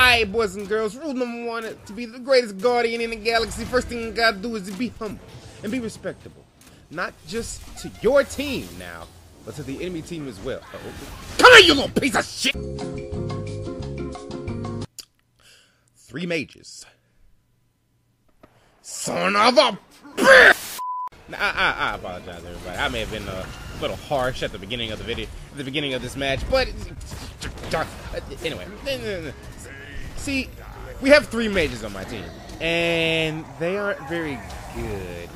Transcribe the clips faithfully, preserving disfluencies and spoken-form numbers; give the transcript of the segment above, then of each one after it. Alright, boys and girls, rule number one to be the greatest guardian in the galaxy, first thing you gotta do is to be humble and be respectable. Not just to your team now, but to the enemy team as well. Uh-oh. Come on, you little piece of shit! Three mages. Son of a bitch! Now, I, I, I apologize, everybody. I may have been a little harsh at the beginning of the video, at the beginning of this match, but anyway. See, we have three mages on my team, and they aren't very good.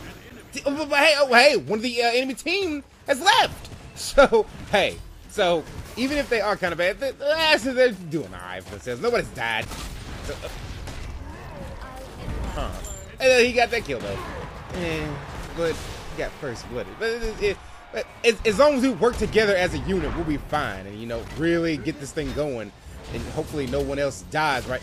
But hey, oh, hey, one of the uh, enemy team has left. So hey, so even if they are kind of bad, they, they're doing alright for themselves. Nobody's died. So, uh, huh. And then he got that kill though. And, but he got first blooded. But it, it, it, it, as long as we work together as a unit, we'll be fine. And you know, really get this thing going, and hopefully no one else dies. Right.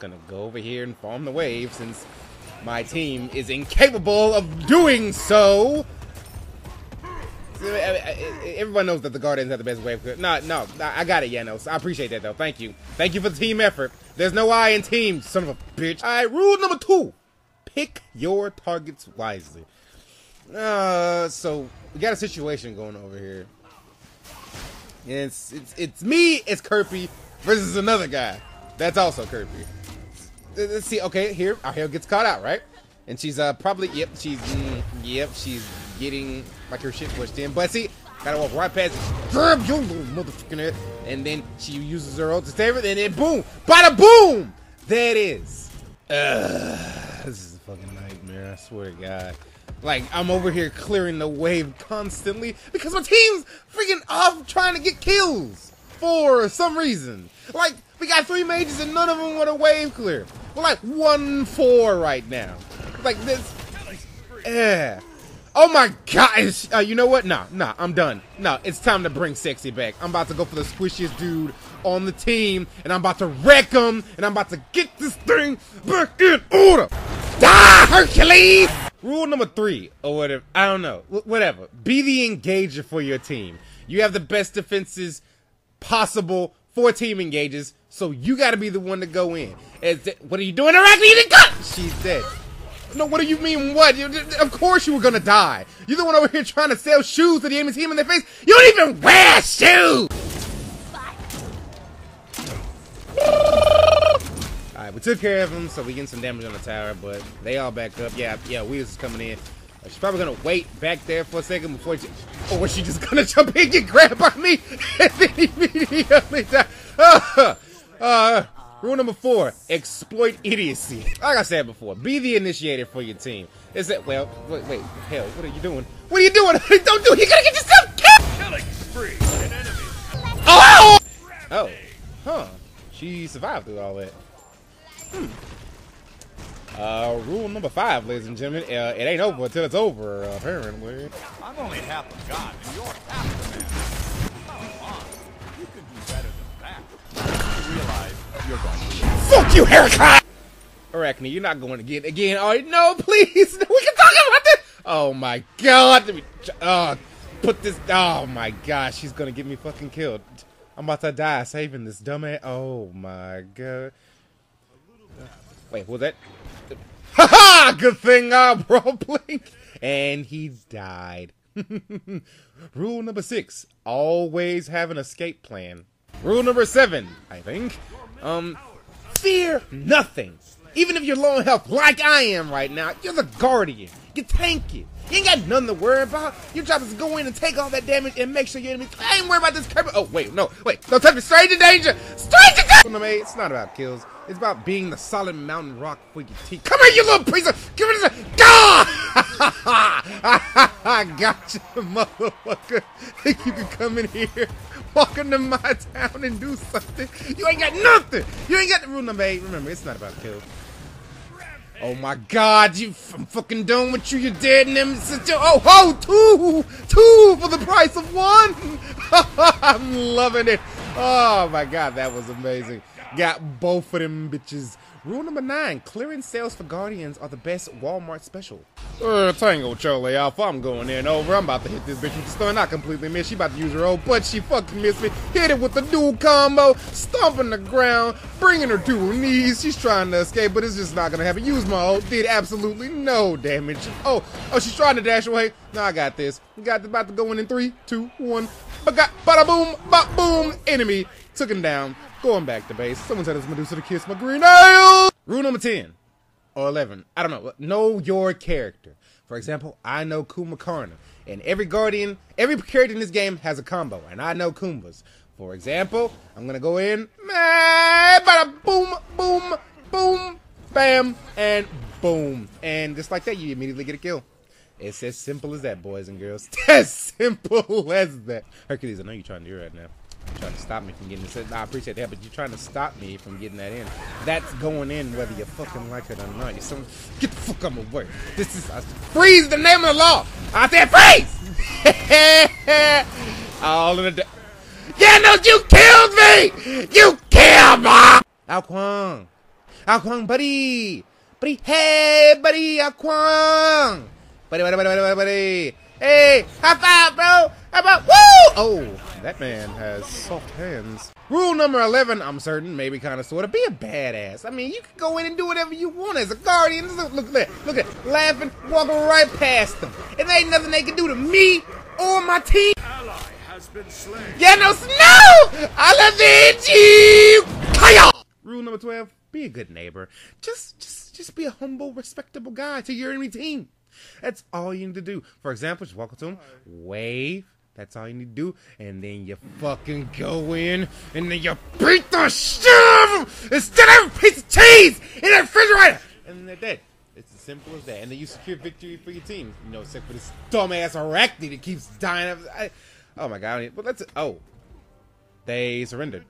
Gonna go over here and farm the wave since my team is incapable of doing so. Everyone knows that the Guardians have the best wave. No, no, I got it, Yanos. I appreciate that though. Thank you. Thank you for the team effort. There's no I in team, son of a bitch. Alright, rule number two. Pick your targets wisely. Uh, so we got a situation going over here. It's it's it's me, it's Kirby versus another guy. That's also Kirby. Let's see. Okay, here our hero gets caught out, right? And she's uh probably yep she's mm, yep she's getting like her shit pushed in. But see, gotta walk right past it. Grab your little motherfucking ass. And then she uses her ult to save it. And then boom, bada boom. There it is. Ugh, this is a fucking nightmare. I swear to God. Like I'm over here clearing the wave constantly because my team's freaking off trying to get kills for some reason. Like. We got three mages and none of them want a wave clear. We're like one four right now. Like this. Yeah. Oh my gosh. Uh, you know what? Nah, nah, I'm done. Nah, it's time to bring Sexy back. I'm about to go for the squishiest dude on the team. And I'm about to wreck him. And I'm about to get this thing back in order. Die, Hercules! Rule number three or whatever. I don't know. Whatever. Be the engager for your team. You have the best defenses possible for team engages. So you gotta be the one to go in. As what are you doing, Arachne? You didn't come! She's dead. No, what do you mean what? You, of course you were gonna die. You're the one over here trying to sell shoes to the enemy team in their face. You don't even wear shoes! Alright, we took care of them, so we getting some damage on the tower, but they all back up. Yeah, yeah, we was coming in. She's probably gonna wait back there for a second before she, or was she just gonna jump in and get grabbed by me and then immediately die? Uh, Uh, rule number four, exploit idiocy. Like I said before, be the initiator for your team. Is that, well, wait, wait, hell, what are you doing? What are you doing? Don't do it, you gotta get yourself killed! Killing spree, an enemy. Oh! Oh, huh, she survived through all that. Hmm. Uh, rule number five, ladies and gentlemen, uh, it ain't over until it's over, uh, apparently. I'm only half a god, and you're half the man. Come on, you could do better than that. You're going to fuck you, haircut! Arachne, you're not going to get again. Oh, no, please. No, we can talk about this. Oh, my God. Let me uh, put this. Oh, my gosh. She's going to get me fucking killed. I'm about to die saving this dumb ass. Oh, my God. Wait, what was that? Ha ha! Good thing I broke Blink. And he died. Rule number six, always have an escape plan. Rule number seven, I think. Um, fear nothing. Even if you're low in health, like I am right now, you're the guardian. You tank it. You ain't got nothing to worry about. Your job is to go in and take all that damage and make sure your enemy. I ain't worried about this Kirby. Oh wait, no, wait. Don't touch me. Straight to danger. Straight to danger. It's not about kills. It's about being the solid mountain rock for your team. Come here, you little piece of. Give me this. God. I got you, motherfucker. You can come in here. Walk into my town and do something. You ain't got nothing. You ain't got the rule number eight. Remember, it's not about kills. Oh my God, you f I'm fucking done with you. You're dead and them. Oh, oh, two, two for the price of one. I'm loving it. Oh my God, that was amazing. Got both of them bitches Rule number nine, clearance sales for Guardians are the best Walmart special. Uh, Tango Charlie Alpha, I'm going in over. I'm about to hit this bitch with the stun. I completely missed. She about to use her old butt. She fucking missed me. Hit it with the dual combo. Stomping the ground. Bringing her to her knees. She's trying to escape, but it's just not gonna happen. Use my ult. Did absolutely no damage. Oh, oh, she's trying to dash away. No, I got this. We got this, about to go in in three, two, one. Ba bada boom, bop boom. Enemy. Took him down. Going back to base. Someone said it's Medusa to kiss my green nails. Rule number ten. Or eleven. I don't know. Know your character. For example, I know Kumbhakarna. And every guardian, every character in this game has a combo. And I know Kumbas. For example, I'm going to go in. Bada boom, boom, boom, bam, and boom. And just like that, you immediately get a kill. It's as simple as that, boys and girls. As simple as that. Hercules, I know you're trying to do it right now. You're trying to stop me from getting this in. I appreciate that, but you're trying to stop me from getting that in. That's going in whether you fucking like it or not. You some get the fuck out of my way. This is I, freeze the name of the law. I said freeze. All in the yeah, no, you killed me. You killed me. Arachne, Arachne, buddy, buddy, hey, buddy, Arachne, buddy, buddy, buddy, buddy, buddy. Hey, high five, bro. How about woo? Oh. That man has soft hands. Rule number eleven, I'm certain, maybe kind of sort of, be a badass. I mean, you can go in and do whatever you want as a guardian. Look, look at that, look at that, laughing, walking right past them. And there ain't nothing they can do to me or my team. Ally has been slain. Yeah, no, no! I'll avenge you! Kaya! Rule number twelve, be a good neighbor. Just, just, just be a humble, respectable guy to your enemy team. That's all you need to do. For example, just walk up to him, wave. That's all you need to do, and then you fucking go in, and then you beat the shit out of them instead of a piece of cheese in the refrigerator, and then they're dead. It's as simple as that, and then you secure victory for your team. You know, except for this dumbass Arachne that keeps dying. Of, I, oh my god! But let's. Oh, they surrendered.